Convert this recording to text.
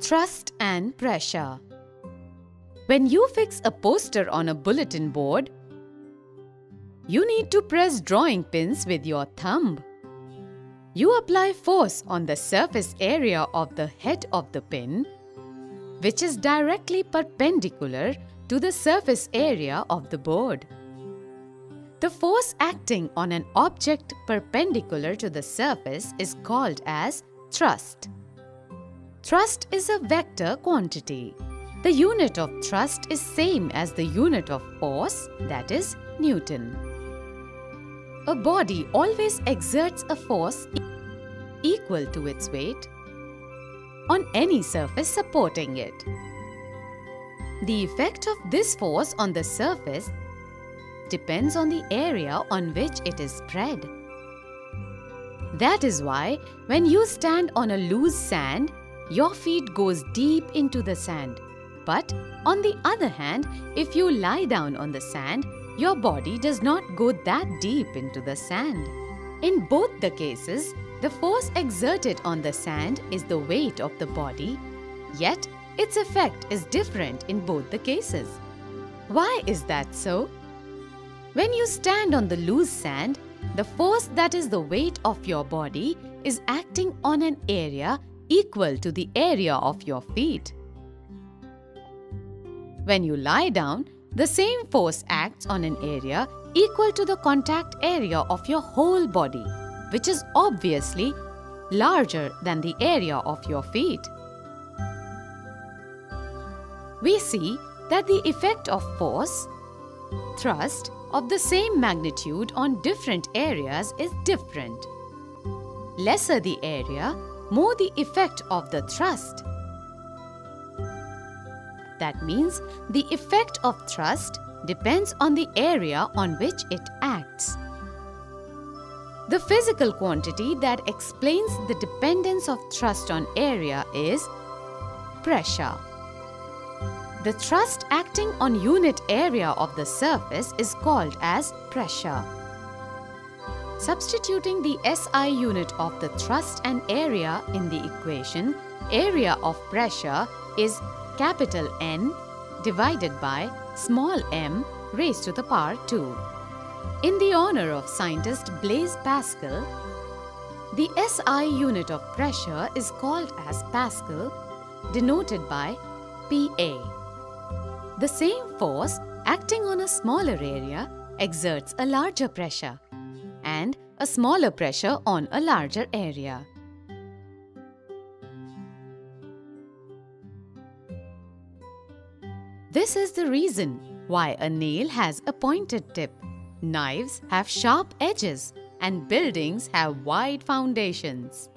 Thrust and pressure. When you fix a poster on a bulletin board, you need to press drawing pins with your thumb. You apply force on the surface area of the head of the pin, which is directly perpendicular to the surface area of the board. The force acting on an object perpendicular to the surface is called as thrust. Thrust is a vector quantity. The unit of thrust is same as the unit of force, that is Newton. A body always exerts a force equal to its weight on any surface supporting it. The effect of this force on the surface depends on the area on which it is spread. That is why when you stand on a loose sand, your feet goes deep into the sand. But on the other hand, if you lie down on the sand, your body does not go that deep into the sand. In both the cases, the force exerted on the sand is the weight of the body, yet its effect is different in both the cases. Why is that so? When you stand on the loose sand, the force, that is the weight of your body, is acting on an area equal to the area of your feet. When you lie down, the same force acts on an area equal to the contact area of your whole body, which is obviously larger than the area of your feet. We see that the effect of force, thrust, of the same magnitude on different areas is different. Lesser the area, more the effect of the thrust. That means the effect of thrust depends on the area on which it acts. The physical quantity that explains the dependence of thrust on area is pressure. The thrust acting on unit area of the surface is called as pressure. Substituting the SI unit of the thrust and area in the equation, area of pressure is capital N divided by small m raised to the power 2. In the honor of scientist Blaise Pascal, the SI unit of pressure is called as Pascal, denoted by Pa. The same force acting on a smaller area exerts a larger pressure and a smaller pressure on a larger area. This is the reason why a nail has a pointed tip, knives have sharp edges, and buildings have wide foundations.